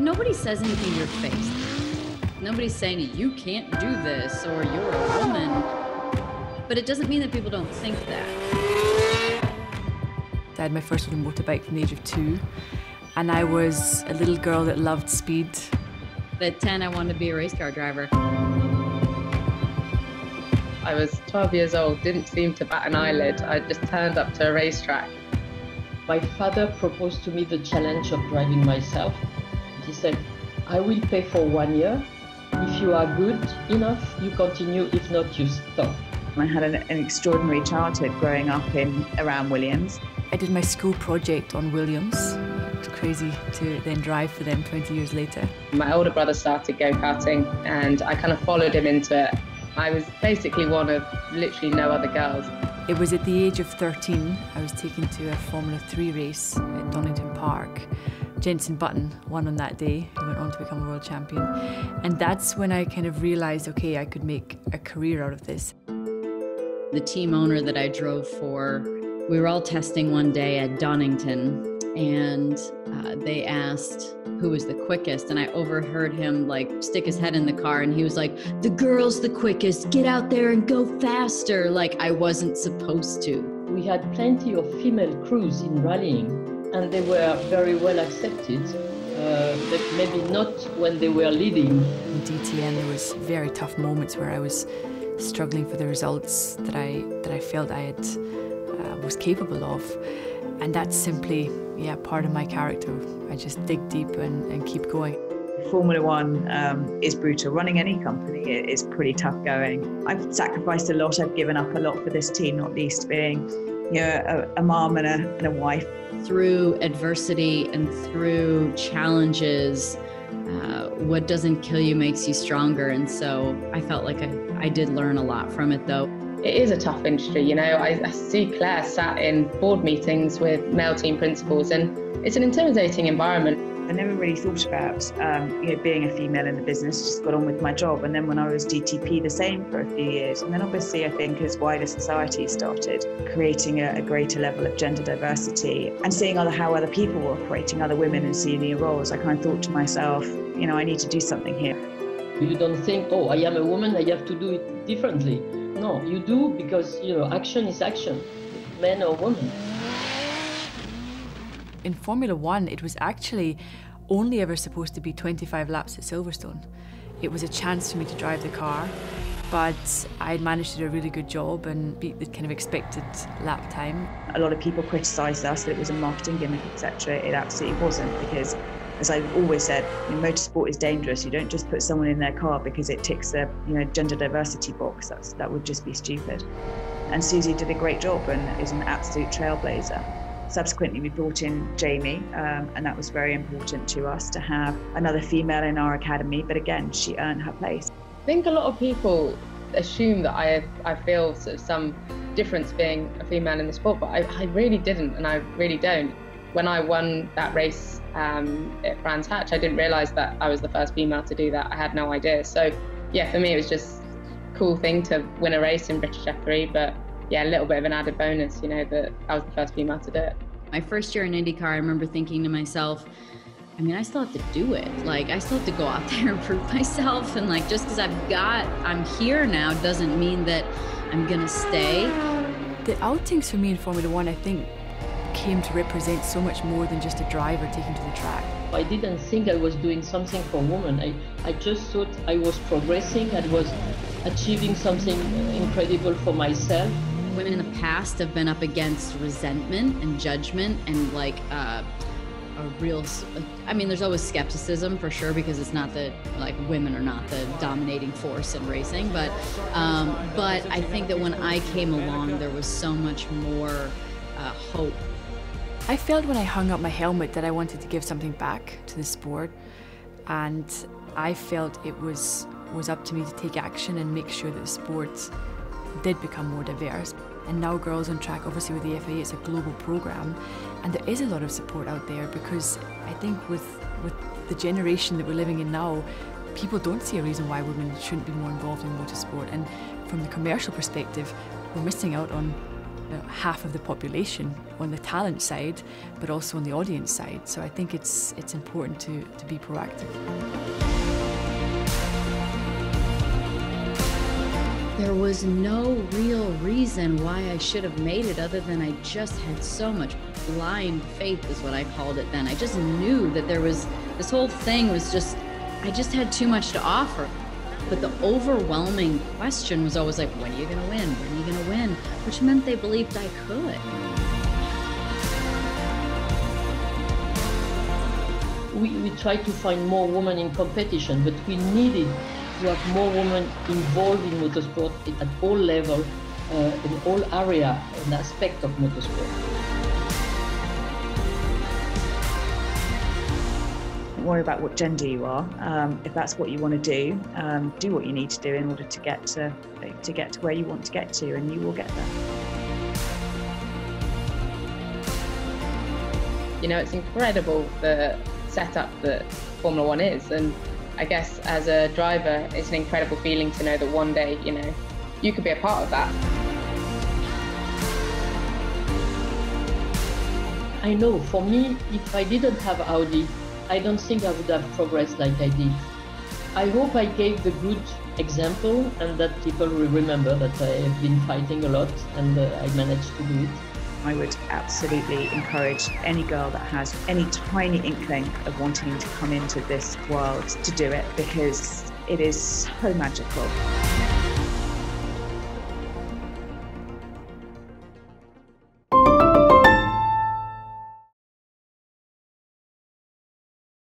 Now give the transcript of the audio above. nobody says anything to your face. Nobody's saying you can't do this or you're a woman. But it doesn't mean that people don't think that. I had my first little motorbike from the age of 2, and I was a little girl that loved speed. At 10, I wanted to be a race car driver. I was 12 years old, didn't seem to bat an eyelid. I just turned up to a racetrack. My father proposed to me the challenge of driving myself. He said, I will pay for 1 year. If you are good enough, you continue. If not, you stop. I had an extraordinary childhood growing up around Williams. I did my school project on Williams. It's crazy to then drive for them 20 years later. My older brother started go-karting, and I kind of followed him into it. I was basically one of literally no other girls. It was at the age of 13, I was taken to a Formula 3 race at Donington Park. Jensen Button won on that day. He went on to become a world champion. And that's when I kind of realized, okay, I could make a career out of this. The team owner that I drove for, we were all testing one day at Donington, and they asked who was the quickest, and I overheard him like stick his head in the car, and he was like, the girl's the quickest, get out there and go faster, like I wasn't supposed to. We had plenty of female crews in rallying, and they were very well accepted, but maybe not when they were leading. In DTM there was very tough moments where I was struggling for the results that I felt I had, was capable of. And that's simply, yeah, part of my character. I just dig deep and keep going. Formula One is brutal. Running any company is pretty tough going. I've sacrificed a lot. I've given up a lot for this team, not least being, you know, a mom and a wife. Through adversity and through challenges, what doesn't kill you makes you stronger. And so I felt like I did learn a lot from it, though. It is a tough industry, you know. I see Claire sat in board meetings with male team principals, and it's an intimidating environment. I never really thought about you know, being a female in the business, just got on with my job. And then when I was DTP, the same for a few years. And then obviously I think as wider society started, creating a greater level of gender diversity and seeing how other people were operating, other women in senior roles, I kind of thought to myself, you know, I need to do something here. You don't think, oh, I am a woman, I have to do it differently. No, you do, because, you know, action is action, men or women. In Formula One, it was actually only ever supposed to be 25 laps at Silverstone. It was a chance for me to drive the car, but I'd managed to do a really good job and beat the kind of expected lap time. A lot of people criticised us that it was a marketing gimmick, etc. It absolutely wasn't, because, as I've always said, you know, motorsport is dangerous. You don't just put someone in their car because it ticks the, you know, gender diversity box. That would just be stupid. And Susie did a great job and is an absolute trailblazer. Subsequently, we brought in Jamie, and that was very important to us to have another female in our academy. But again, she earned her place. I think a lot of people assume that I feel sort of some difference being a female in the sport, but I really didn't, and I really don't. When I won that race at Brands Hatch, I didn't realise that I was the first female to do that. I had no idea. So, yeah, for me, it was just a cool thing to win a race in British F3, but, yeah, a little bit of an added bonus, you know, that I was the first female to do it. My first year in IndyCar, I remember thinking to myself, I mean, I still have to do it. Like, I still have to go out there and prove myself. And, like, just because I'm here now doesn't mean that I'm going to stay. The outings for me in Formula One, I think, came to represent so much more than just a driver taken to the track. I didn't think I was doing something for women. I just thought I was progressing, I was achieving something incredible for myself. Women in the past have been up against resentment and judgment and like a real, I mean, there's always skepticism for sure, because it's not that like women are not the dominating force in racing, but I think that when I came along, there was so much more hope. I felt when I hung up my helmet that I wanted to give something back to the sport, and I felt it was up to me to take action and make sure that the sport did become more diverse. And now Girls on Track, obviously with the F.A., it's a global program, and there is a lot of support out there, because I think with the generation that we're living in now, people don't see a reason why women shouldn't be more involved in motorsport, and from the commercial perspective, we're missing out on half of the population on the talent side, but also on the audience side. So I think it's important to be proactive. There was no real reason why I should have made it other than I just had so much blind faith, is what I called it then. I just knew that there was, this whole thing was just, I just had too much to offer. But the overwhelming question was always like, when are you going to win? When are you going to win? Which meant they believed I could. We tried to find more women in competition, but we needed to have more women involved in motorsport at all levels, in all area and aspect of motorsport. Worry about what gender you are. If that's what you want to do, do what you need to do in order to get to where you want to get to, and you will get there. You know, it's incredible the setup that Formula One is, and I guess as a driver, it's an incredible feeling to know that one day, you know, you could be a part of that. I know, for me, if I didn't have Audi, I don't think I would have progressed like I did. I hope I gave the good example and that people will remember that I have been fighting a lot and I managed to do it. I would absolutely encourage any girl that has any tiny inkling of wanting to come into this world to do it, because it is so magical.